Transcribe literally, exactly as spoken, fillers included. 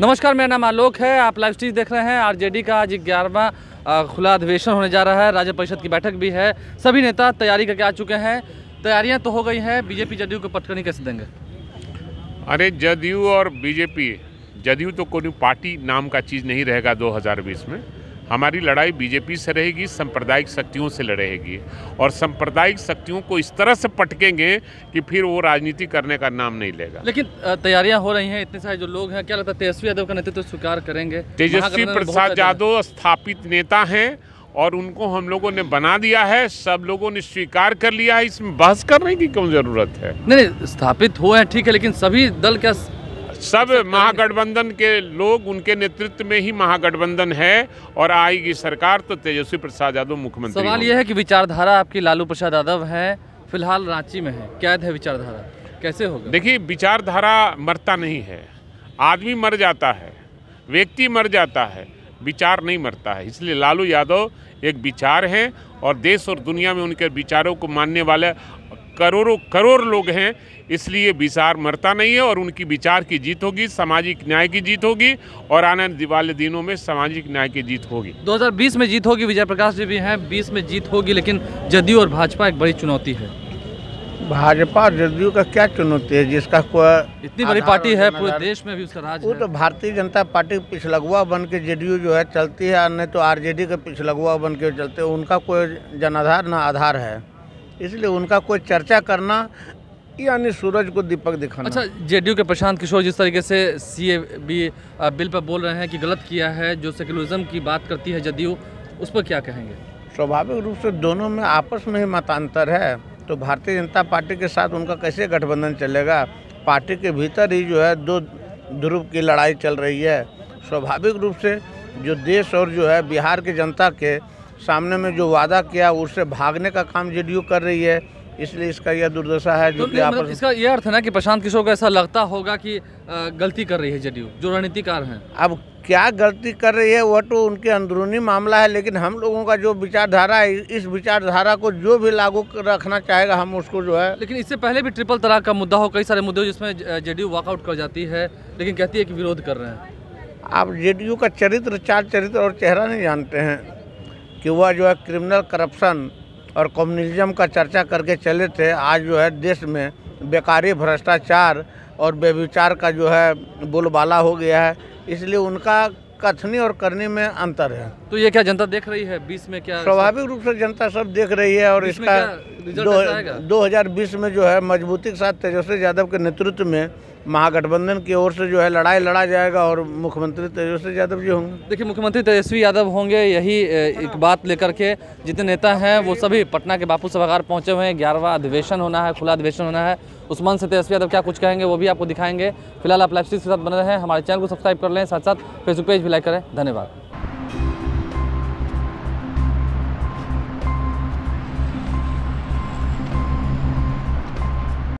नमस्कार, मेरा नाम आलोक है। आप लाइव स्ट्रीम देख रहे हैं। आरजेडी का आज ग्यारहवां खुला अधिवेशन होने जा रहा है। राज्य परिषद की बैठक भी है। सभी नेता तैयारी करके आ चुके हैं। तैयारियां तो हो गई हैं। बीजेपी जदयू को पटकनी कैसे देंगे? अरे जदयू और बीजेपी, जदयू तो कोई पार्टी नाम का चीज़ नहीं रहेगा। दो हज़ार बीस में हमारी लड़ाई बीजेपी से रहेगी, सांप्रदायिक शक्तियों से लड़ेगी और सांप्रदायिक शक्तियों को इस तरह से पटकेंगे कि फिर वो राजनीति करने का नाम नहीं लेगा। लेकिन तैयारियां हो रही हैं, इतने सारे जो लोग हैं, क्या लगता है तेजस्वी यादव का नेतृत्व तो स्वीकार करेंगे? तेजस्वी प्रसाद यादव स्थापित नेता हैं और उनको हम लोगों ने बना दिया है, सब लोगों ने स्वीकार कर लिया है। इसमें बहस करने की क्यों जरूरत है? नहीं, स्थापित हुए हैं ठीक है, लेकिन सभी दल क्या सब महागठबंधन के लोग उनके नेतृत्व में ही महागठबंधन है और आएगी सरकार तो तेजस्वी प्रसाद यादव मुख्यमंत्री। सवाल यह है कि विचारधारा आपकी लालू प्रसाद यादव है, फिलहाल रांची में है, कैद है विचारधारा, कैसे होगा? देखिए, विचारधारा मरता नहीं है। आदमी मर जाता है, व्यक्ति मर जाता है, विचार नहीं मरता है। इसलिए लालू यादव एक विचार हैं और देश और दुनिया में उनके विचारों को मानने वाले करोड़ों करोड़ लोग हैं। इसलिए विचार मरता नहीं है और उनकी विचार की जीत होगी, सामाजिक न्याय की जीत होगी और आने वाले दिनों में सामाजिक न्याय की जीत होगी। दो हज़ार बीस में जीत होगी, विजय प्रकाश जी भी हैं, बीस में जीत होगी, लेकिन जदयू और भाजपा एक बड़ी चुनौती है। भाजपा और जदयू का क्या चुनौती है जिसका कोई इतनी बड़ी पार्टी है पूरे देश में भी उसका राज है? वो तो भारतीय जनता पार्टी पिछलगुआ बन के जदयू जो है चलती है, नहीं तो आरजेडी के पिछलगुआ बन के चलते। उनका कोई जनाधार ना आधार है, इसलिए उनका कोई चर्चा करना यानी सूरज को दीपक दिखाना। अच्छा, जेडीयू के प्रशांत किशोर जिस तरीके से सीए बी बिल पर बोल रहे हैं कि गलत किया है, जो सेकुलरिज्म की बात करती है जदयू, उस पर क्या कहेंगे? स्वाभाविक रूप से दोनों में आपस में ही मतांतर है, तो भारतीय जनता पार्टी के साथ उनका कैसे गठबंधन चलेगा? पार्टी के भीतर ही जो है दो ध्रुव की लड़ाई चल रही है। स्वाभाविक रूप से जो देश और जो है बिहार की जनता के सामने में जो वादा किया उससे भागने का काम जेडीयू कर रही है, इसलिए इसका यह दुर्दशा है। जो कि मतलब इसका यह अर्थ है ना कि प्रशांत किशोर को ऐसा लगता होगा कि गलती कर रही है जेडीयू, जो रणनीतिकार हैं। अब क्या गलती कर रही है वह तो उनके अंदरूनी मामला है, लेकिन हम लोगों का जो विचारधारा है, इस विचारधारा को जो भी लागू रखना चाहेगा हम उसको जो है। लेकिन इससे पहले भी ट्रिपल तलाक का मुद्दा हो, कई सारे मुद्दे हो जिसमें जेडीयू वॉकआउट कर जाती है, लेकिन कहती है कि विरोध कर रहे हैं। आप जेडीयू का चरित्र, चार चरित्र और चेहरा नहीं जानते हैं कि वह जो है क्रिमिनल करप्शन और कम्युनिज्म का चर्चा करके चले थे। आज जो है देश में बेकारी, भ्रष्टाचार और बेविचार का जो है बोलबाला हो गया है, इसलिए उनका कथनी और करनी में अंतर है। तो ये क्या जनता देख रही है बीस में? क्या स्वाभाविक रूप से जनता सब देख रही है और इसका दो हज़ार बीस में जो है मजबूती के साथ तेजस्वी यादव के नेतृत्व में महागठबंधन की ओर से जो है लड़ाई लड़ा जाएगा और मुख्यमंत्री तेजस्वी यादव जी होंगे। देखिए, मुख्यमंत्री तेजस्वी यादव होंगे, यही एक बात लेकर के जितने नेता हैं वो सभी पटना के बापू सभागार पहुंचे हुए हैं। ग्यारहवां अधिवेशन होना है, खुला अधिवेशन होना है। उस मंच से तेजस्वी यादव क्या कुछ कहेंगे वो भी आपको दिखाएंगे। फिलहाल आप लाइव स्ट्रीम के साथ बने रहें, हमारे चैनल को सब्सक्राइब कर लें, साथ साथ फेसबुक पेज भी लाइक करें। धन्यवाद।